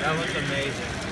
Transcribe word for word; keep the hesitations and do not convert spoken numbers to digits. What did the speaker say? That was amazing.